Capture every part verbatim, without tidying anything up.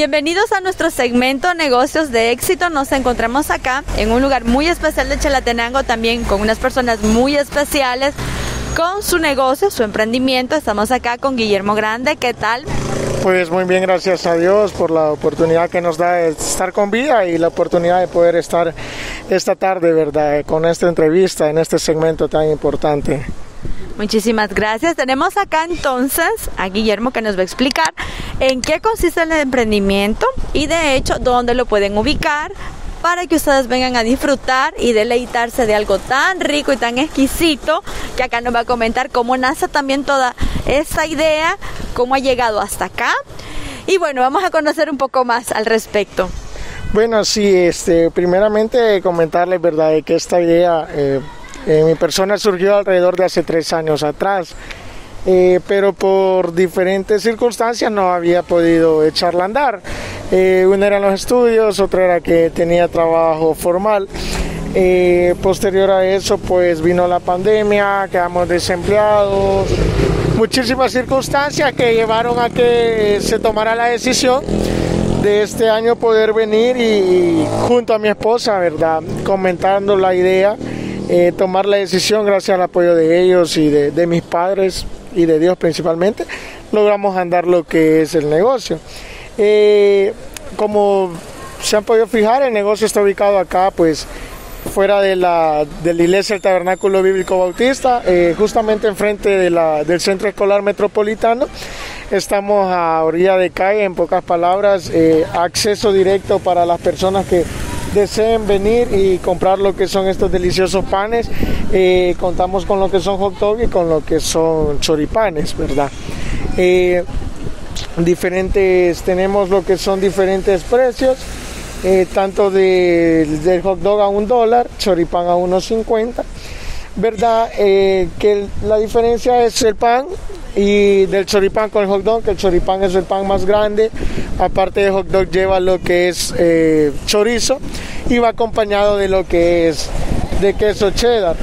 Bienvenidos a nuestro segmento Negocios de Éxito. Nos encontramos acá en un lugar muy especial de Chalatenango, también con unas personas muy especiales con su negocio, su emprendimiento. Estamos acá con Guillermo Grande. ¿Qué tal? Pues muy bien, gracias a Dios por la oportunidad que nos da de estar con vida y la oportunidad de poder estar esta tarde, ¿verdad?, con esta entrevista en este segmento tan importante. Muchísimas gracias. Tenemos acá entonces a Guillermo, que nos va a explicar en qué consiste el emprendimiento y de hecho dónde lo pueden ubicar para que ustedes vengan a disfrutar y deleitarse de algo tan rico y tan exquisito, que acá nos va a comentar cómo nace también toda esta idea, cómo ha llegado hasta acá. Y bueno, vamos a conocer un poco más al respecto. Bueno, sí, este, primeramente comentarles, ¿verdad?, de que esta idea eh, en mi persona surgió alrededor de hace tres años atrás, eh, pero por diferentes circunstancias no había podido echarla a andar. Eh, una era los estudios, otra era que tenía trabajo formal. Eh, posterior a eso, pues vino la pandemia, quedamos desempleados, muchísimas circunstancias que llevaron a que se tomara la decisión de este año poder venir y, junto a mi esposa, ¿verdad?, comentando la idea, eh, tomar la decisión. Gracias al apoyo de ellos y de, de mis padres y de Dios principalmente, logramos andar lo que es el negocio. Eh, como se han podido fijar, el negocio está ubicado acá, pues fuera de la, de la iglesia del Tabernáculo Bíblico Bautista, eh, justamente enfrente de la, del Centro Escolar Metropolitano. Estamos a orilla de calle, en pocas palabras, eh, acceso directo para las personas que deseen venir y comprar lo que son estos deliciosos panes. Eh, contamos con lo que son hot dog y con lo que son choripanes, ¿verdad? Eh, diferentes, tenemos lo que son diferentes precios, eh, tanto de, del hot dog a un dólar, choripán a uno cincuenta, verdad, eh, que la diferencia es el pan y del choripán con el hot dog, que el choripán es el pan más grande. Aparte de hot dog lleva lo que es eh, chorizo y va acompañado de lo que es de queso cheddar.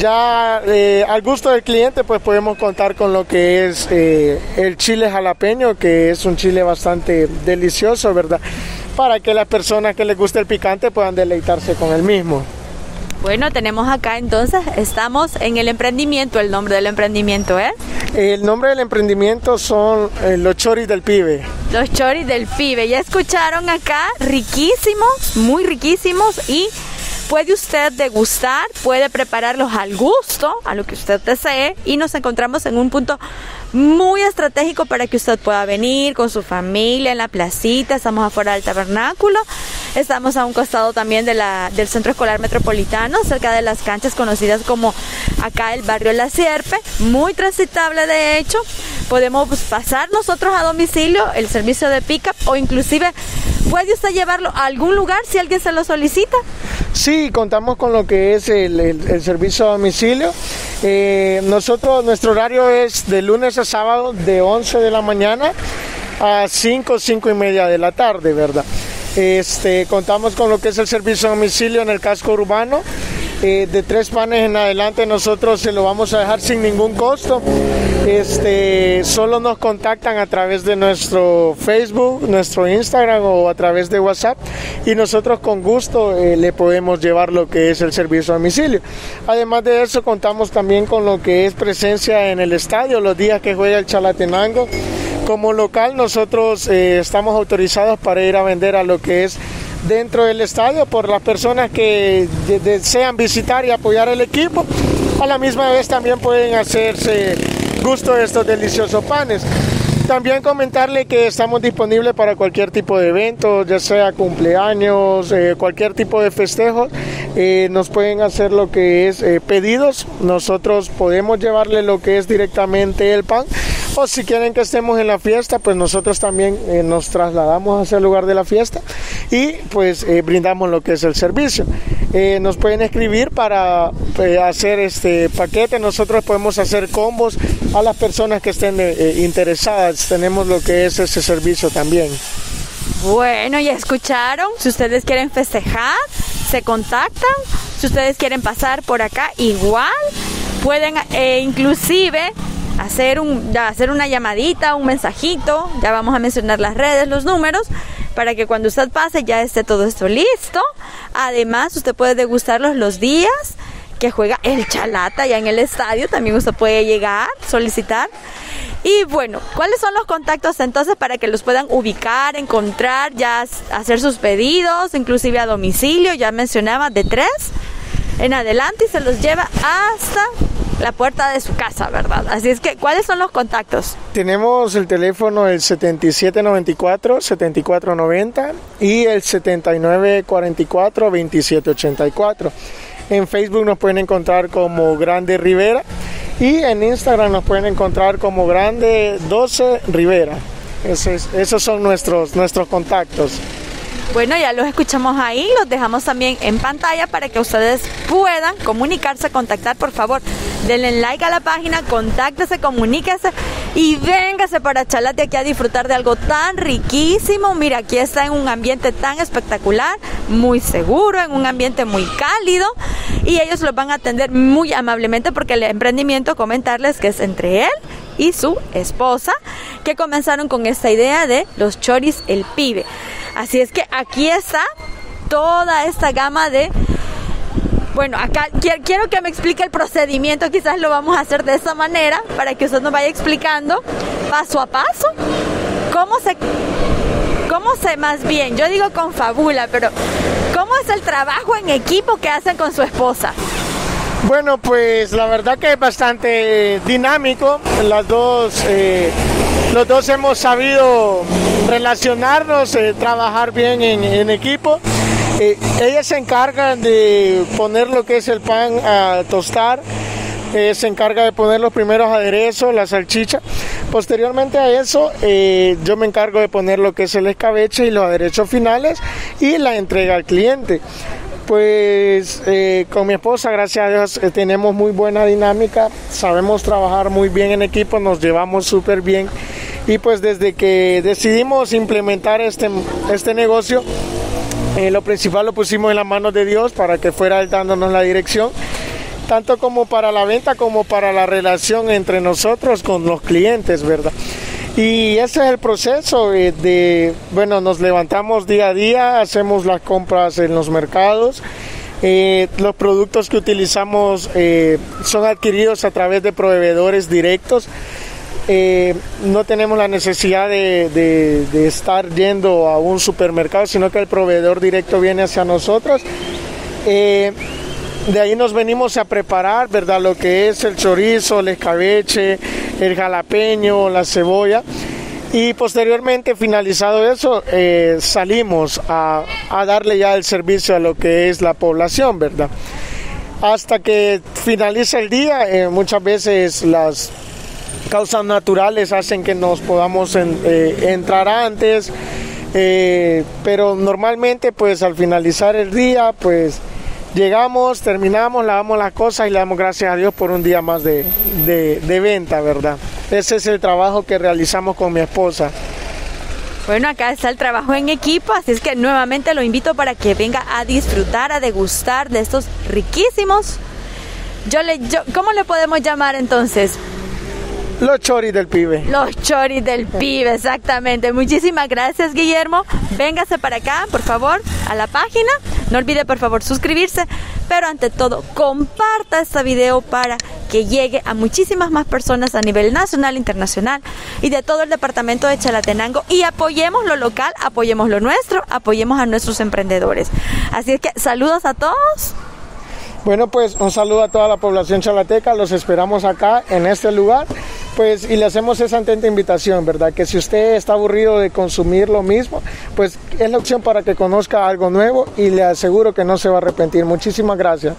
Ya eh, al gusto del cliente, pues podemos contar con lo que es eh, el chile jalapeño, que es un chile bastante delicioso, ¿verdad?, para que las personas que les guste el picante puedan deleitarse con el mismo. Bueno, tenemos acá entonces, estamos en el emprendimiento. ¿El nombre del emprendimiento es? El nombre del emprendimiento son eh, Los Choris del Pibe. Los Choris del Pibe. Ya escucharon acá, riquísimos, muy riquísimos, y puede usted degustar, puede prepararlos al gusto, a lo que usted desee, y nos encontramos en un punto muy estratégico para que usted pueda venir con su familia en la placita. Estamos afuera del Tabernáculo, estamos a un costado también de la, del Centro Escolar Metropolitano, cerca de las canchas conocidas como acá el barrio La Sierpe, muy transitable de hecho. Podemos pasar nosotros a domicilio, el servicio de pick-up, o inclusive puede usted llevarlo a algún lugar si alguien se lo solicita. Sí, contamos con lo que es el, el, el servicio a domicilio. Eh, nosotros, nuestro horario es de lunes a sábado de once de la mañana a cinco, cinco y media de la tarde, ¿verdad? Este, contamos con lo que es el servicio a domicilio en el casco urbano. Eh, de tres panes en adelante nosotros se lo vamos a dejar sin ningún costo. Este, solo nos contactan a través de nuestro Facebook, nuestro Instagram o a través de WhatsApp, y nosotros con gusto eh, le podemos llevar lo que es el servicio a domicilio. Además de eso, contamos también con lo que es presencia en el estadio los días que juega el Chalatenango. Como local nosotros eh, estamos autorizados para ir a vender a lo que es dentro del estadio, por las personas que desean visitar y apoyar el equipo. A la misma vez también pueden hacerse gusto de estos deliciosos panes. También comentarle que estamos disponibles para cualquier tipo de evento, ya sea cumpleaños, eh, cualquier tipo de festejo. Eh, nos pueden hacer lo que es eh, pedidos. Nosotros podemos llevarle lo que es directamente el pan, o si quieren que estemos en la fiesta, pues nosotros también eh, nos trasladamos hacia el lugar de la fiesta y pues eh, brindamos lo que es el servicio. Eh, nos pueden escribir para eh, hacer este paquete. Nosotros podemos hacer combos a las personas que estén eh, interesadas. Tenemos lo que es ese servicio también. Bueno, ya escucharon. Si ustedes quieren festejar, se contactan. Si ustedes quieren pasar por acá, igual pueden, eh, inclusive hacer, un, hacer una llamadita, un mensajito. Ya vamos a mencionar las redes, los números, para que cuando usted pase ya esté todo esto listo. Además, usted puede degustarlos los días que juega el Chalata ya en el estadio. También usted puede llegar, solicitar. Y bueno, ¿cuáles son los contactos entonces para que los puedan ubicar, encontrar, ya hacer sus pedidos, inclusive a domicilio? Ya mencionaba, de tres en adelante, y se los lleva hasta la puerta de su casa, ¿verdad? Así es que, ¿cuáles son los contactos? Tenemos el teléfono el setenta y siete noventa y cuatro, setenta y cuatro noventa y el setenta y nueve cuarenta y cuatro, veintisiete ochenta y cuatro. En Facebook nos pueden encontrar como Grande Rivera, y en Instagram nos pueden encontrar como Grande doce Rivera. Esos, esos son nuestros, nuestros contactos. Bueno, ya los escuchamos ahí, los dejamos también en pantalla para que ustedes puedan comunicarse, contactar. Por favor, denle like a la página, contáctese, comuníquese y véngase para Chalate aquí a disfrutar de algo tan riquísimo. Mira, aquí está en un ambiente tan espectacular, muy seguro, en un ambiente muy cálido, y ellos los van a atender muy amablemente, porque el emprendimiento, comentarles que es entre él y su esposa, que comenzaron con esta idea de Los Choris el Pibe. Así es que aquí está toda esta gama de... Bueno, acá quiero que me explique el procedimiento, quizás lo vamos a hacer de esta manera, para que usted nos vaya explicando paso a paso cómo se... ¿Cómo se más bien? Yo digo confabula, pero ¿cómo es el trabajo en equipo que hacen con su esposa? Bueno, pues la verdad que es bastante dinámico. Las dos, eh, los dos hemos sabido relacionarnos, eh, trabajar bien en, en equipo. Eh, ellas se encargan de poner lo que es el pan a tostar. Eh, se encarga de poner los primeros aderezos, la salchicha. Posteriormente a eso, eh, yo me encargo de poner lo que es el escabeche y los aderezos finales y la entrega al cliente. Pues eh, con mi esposa, gracias a Dios, eh, tenemos muy buena dinámica, sabemos trabajar muy bien en equipo, nos llevamos súper bien. Y pues desde que decidimos implementar este, este negocio, eh, lo principal lo pusimos en las manos de Dios para que fuera Él dándonos la dirección, tanto como para la venta como para la relación entre nosotros con los clientes, ¿verdad? Y ese es el proceso de, de bueno, nos levantamos día a día, hacemos las compras en los mercados, eh, los productos que utilizamos eh, son adquiridos a través de proveedores directos. Eh, no tenemos la necesidad de, de, de estar yendo a un supermercado, sino que el proveedor directo viene hacia nosotros. eh, De ahí nos venimos a preparar, ¿verdad? Lo que es el chorizo, el escabeche, el jalapeño, la cebolla. Y posteriormente, finalizado eso, eh, salimos a, a darle ya el servicio a lo que es la población, ¿verdad? Hasta que finaliza el día, eh, muchas veces las causas naturales hacen que nos podamos en, eh, entrar antes. Eh, pero normalmente, pues al finalizar el día, pues... llegamos, terminamos, lavamos las cosas y le damos gracias a Dios por un día más de, de, de venta, ¿verdad? Ese es el trabajo que realizamos con mi esposa. Bueno, acá está el trabajo en equipo, así es que nuevamente lo invito para que venga a disfrutar, a degustar de estos riquísimos. Yo le, yo, ¿Cómo le podemos llamar entonces? Los Choris del Pibe. Los Choris del Pibe, exactamente. Muchísimas gracias, Guillermo. Véngase para acá, por favor, a la página. No olvide, por favor, suscribirse, pero ante todo, comparta este video para que llegue a muchísimas más personas a nivel nacional, internacional y de todo el departamento de Chalatenango, y apoyemos lo local, apoyemos lo nuestro, apoyemos a nuestros emprendedores. Así es que, saludos a todos. Bueno, pues un saludo a toda la población chalateca, los esperamos acá en este lugar, pues, y le hacemos esa atenta invitación, ¿verdad? Que si usted está aburrido de consumir lo mismo, pues es la opción para que conozca algo nuevo, y le aseguro que no se va a arrepentir. Muchísimas gracias.